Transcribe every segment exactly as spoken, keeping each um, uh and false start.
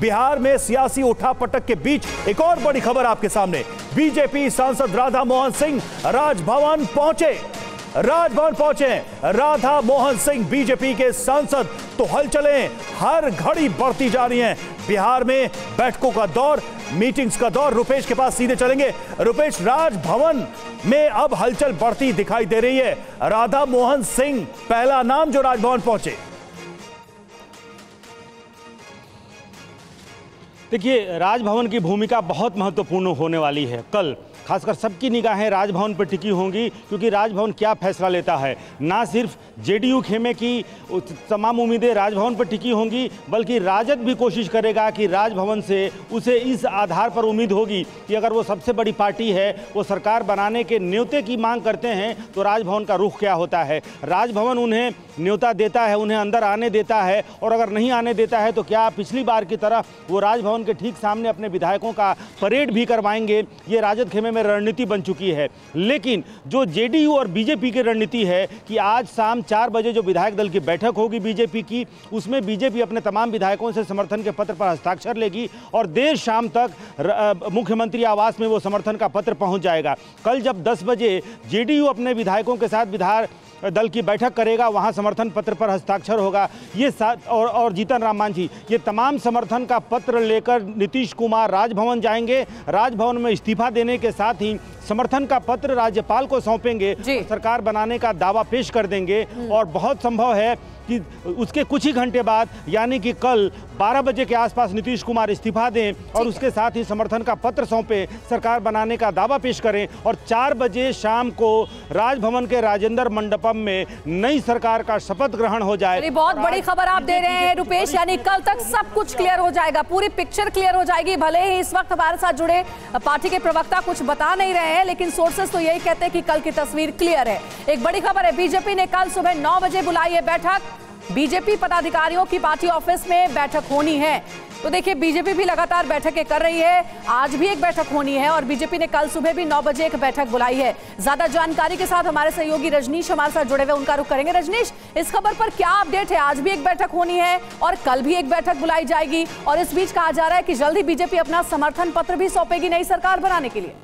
बिहार में सियासी उठापटक के बीच एक और बड़ी खबर आपके सामने। बीजेपी सांसद राधा मोहन सिंह राजभवन पहुंचे राजभवन पहुंचे राधा मोहन सिंह बीजेपी के सांसद, तो हलचलें हर घड़ी बढ़ती जा रही हैं। बिहार में बैठकों का दौर, मीटिंग्स का दौर। रुपेश के पास सीधे चलेंगे। रुपेश, राजभवन में अब हलचल बढ़ती दिखाई दे रही है। राधा मोहन सिंह पहला नाम जो राजभवन पहुंचे। देखिए, राजभवन की भूमिका बहुत महत्वपूर्ण होने वाली है। कल खासकर सबकी निगाहें राजभवन पर टिकी होंगी, क्योंकि राजभवन क्या फैसला लेता है। ना सिर्फ जेडीयू खेमे की तमाम उम्मीदें राजभवन पर टिकी होंगी, बल्कि राजद भी कोशिश करेगा कि राजभवन से उसे इस आधार पर उम्मीद होगी कि अगर वो सबसे बड़ी पार्टी है, वो सरकार बनाने के न्योते की मांग करते हैं, तो राजभवन का रुख क्या होता है। राजभवन उन्हें न्योता देता है, उन्हें अंदर आने देता है, और अगर नहीं आने देता है तो क्या पिछली बार की तरह वो राजभवन के ठीक सामने अपने विधायकों का परेड भी करवाएंगे। ये राजद खेमे में रणनीति बन चुकी है। लेकिन जो जेडीयू और बीजेपी की रणनीति है कि आज शाम चार बजे जो विधायक दल की बैठक होगी बीजेपी की, उसमें बीजेपी अपने तमाम विधायकों से समर्थन के पत्र पर हस्ताक्षर लेगी और देर शाम तक मुख्यमंत्री आवास में वो समर्थन का पत्र पहुंच जाएगा। कल जब दस बजे जेडीयू अपने विधायकों के साथ विधायक दल की बैठक करेगा, वहाँ समर्थन पत्र पर हस्ताक्षर होगा। ये साथ और, और जीतन राम मांझी, ये तमाम समर्थन का पत्र लेकर नीतीश कुमार राजभवन जाएंगे। राजभवन में इस्तीफा देने के साथ ही समर्थन का पत्र राज्यपाल को सौंपेंगे, सरकार बनाने का दावा पेश कर देंगे। और बहुत संभव है कि उसके कुछ ही घंटे बाद, यानी कि कल बारह बजे के आसपास नीतीश कुमार इस्तीफा दें और उसके साथ ही समर्थन का पत्र सौंपें, सरकार बनाने का दावा पेश करें और चार बजे शाम को राजभवन के राजेंद्र मंडपम में नई सरकार का शपथ ग्रहण हो जाए। बहुत बड़ी खबर आप दे रहे हैं रुपेश, यानी कल तक सब कुछ क्लियर हो जाएगा, पूरी पिक्चर क्लियर हो जाएगी। भले ही इस वक्त हमारे साथ जुड़े पार्टी के प्रवक्ता कुछ बता नहीं रहे हैं, लेकिन सोर्सेस तो यही कहते हैं कि कल की तस्वीर क्लियर है। एक बड़ी खबर है, बीजेपी ने कल सुबह नौ बजे बुलाई है बैठक। बीजेपी पदाधिकारियों की पार्टी ऑफिस में बैठक होनी है। तो देखिए, बीजेपी भी लगातार बैठकें कर रही है, आज भी एक बैठक होनी है और बीजेपी ने कल सुबह भी नौ बजे एक बैठक बुलाई है। ज्यादा जानकारी के साथ हमारे सहयोगी रजनीश हमारे साथ जुड़े हुए, उनका रुख करेंगे। रजनीश, इस खबर पर क्या अपडेट है? आज भी एक बैठक होनी है और कल भी एक बैठक बुलाई जाएगी, और इस बीच कहा जा रहा है कि जल्द ही बीजेपी अपना समर्थन पत्र भी सौंपेगी नई सरकार बनाने के लिए।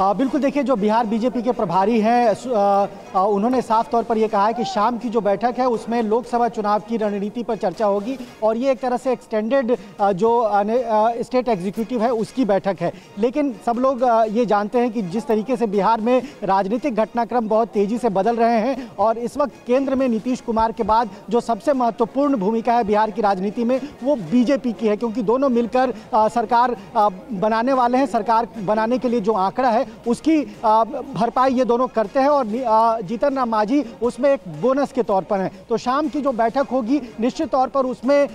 आ, बिल्कुल, देखिए, जो बिहार बीजेपी के प्रभारी हैं उन्होंने साफ तौर पर यह कहा है कि शाम की जो बैठक है उसमें लोकसभा चुनाव की रणनीति पर चर्चा होगी और ये एक तरह से एक्सटेंडेड जो स्टेट एग्जीक्यूटिव है उसकी बैठक है। लेकिन सब लोग ये जानते हैं कि जिस तरीके से बिहार में राजनीतिक घटनाक्रम बहुत तेज़ी से बदल रहे हैं और इस वक्त केंद्र में नीतीश कुमार के बाद जो सबसे महत्वपूर्ण भूमिका है बिहार की राजनीति में वो बीजेपी की है, क्योंकि दोनों मिलकर सरकार बनाने वाले हैं। सरकार बनाने के लिए जो आंकड़ा है उसकी भरपाई ये दोनों करते हैं और जीतन राम मांझी उसमें एक बोनस के तौर पर है। तो शाम की जो बैठक होगी निश्चित तौर पर उसमें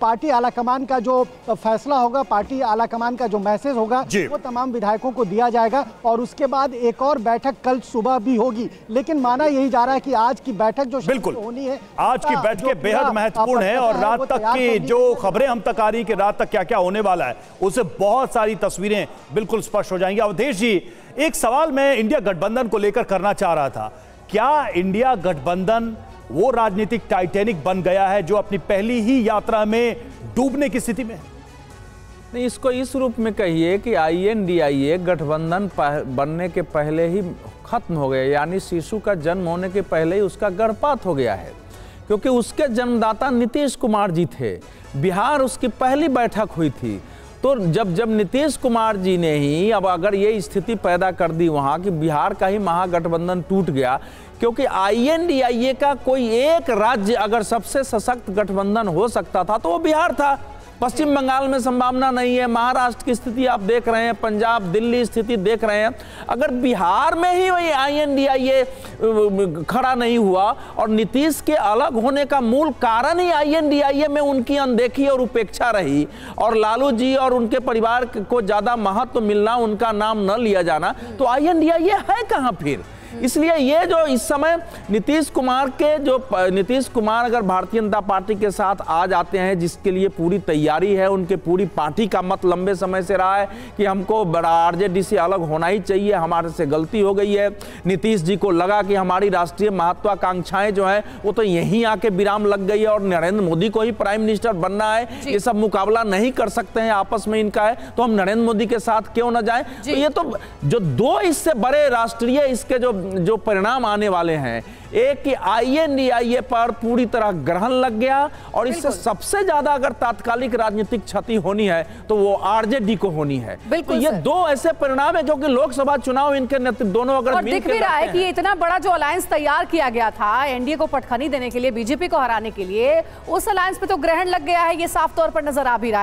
पार्टी आलाकमान का जो फैसला होगा, पार्टी आलाकमान का जो मैसेज होगा वो तमाम विधायकों को दिया जाएगा और उसके बाद एक और बैठक कल सुबह भी होगी। लेकिन माना यही जा रहा है कि आज की बैठक जो बिल्कुल होनी है, आज की बैठक बेहद महत्वपूर्ण है और रात तक की जो खबरें हम तक आ रही कि रात तक क्या क्या होने वाला है उससे बहुत सारी तस्वीरें बिल्कुल स्पष्ट हो जाएंगी। अवधेश जी, एक सवाल मैं इंडिया गठबंधन को लेकर करना चाह रहा था। क्या इंडिया गठबंधन वो राजनीतिक टाइटैनिक बन गया है जो अपनी पहली ही यात्रा में डूबने की स्थिति में? नहीं, इसको इस रूप में कहिए कि आई एन डी आई ए गठबंधन बनने के पहले ही खत्म हो गया, यानी शिशु का जन्म होने के पहले ही उसका गर्भपात हो गया है, क्योंकि उसके जन्मदाता नीतीश कुमार जी थे। बिहार उसकी पहली बैठक हुई थी, तो जब जब नीतीश कुमार जी ने ही अब अगर ये स्थिति पैदा कर दी वहाँ कि बिहार का ही महागठबंधन टूट गया, क्योंकि आई एन डी आई ए का कोई एक राज्य अगर सबसे सशक्त गठबंधन हो सकता था तो वो बिहार था। पश्चिम बंगाल में संभावना नहीं है, महाराष्ट्र की स्थिति आप देख रहे हैं, पंजाब दिल्ली स्थिति देख रहे हैं। अगर बिहार में ही वही आई एन डी आई ए खड़ा नहीं हुआ और नीतीश के अलग होने का मूल कारण ही आई एन डी आई ए में उनकी अनदेखी और उपेक्षा रही और लालू जी और उनके परिवार को ज़्यादा महत्व मिलना, उनका नाम न लिया जाना, तो आई एन डी आई ए है कहाँ फिर? इसलिए ये जो इस समय नीतीश कुमार के जो नीतीश कुमार अगर भारतीय जनता पार्टी के साथ आ जाते हैं, जिसके लिए पूरी तैयारी है, उनके पूरी पार्टी का मत लंबे समय से रहा है कि हमको आरजेडी से अलग होना ही चाहिए, हमारे से गलती हो गई है। नीतीश जी को लगा कि हमारी राष्ट्रीय महत्वाकांक्षाएं जो हैं वो तो यहीं आके विराम लग गई है और नरेंद्र मोदी को ही प्राइम मिनिस्टर बनना है, ये सब मुकाबला नहीं कर सकते हैं आपस में इनका है, तो हम नरेंद्र मोदी के साथ क्यों ना जाएं। तो ये तो जो दो इससे बड़े राष्ट्रीय इसके जो जो परिणाम आने वाले हैं, एक कि आईएनडीआईए पर पूरी तरह ग्रहण लग गया और इससे सबसे ज्यादा अगर तात्कालिक राजनीतिक क्षति होनी है तो वो आरजेडी को होनी है। तो ये दो ऐसे परिणाम है क्योंकि लोकसभा चुनाव इनके नेतृत्व दोनों अगर दिख भी रहा है कि इतना बड़ा जो अलायंस तैयार किया गया था एनडीए को पटखनी देने के लिए, बीजेपी को हराने के लिए, उस अलायंस पे तो ग्रहण लग गया है, ये साफ तौर पर नजर आ भी रहा है।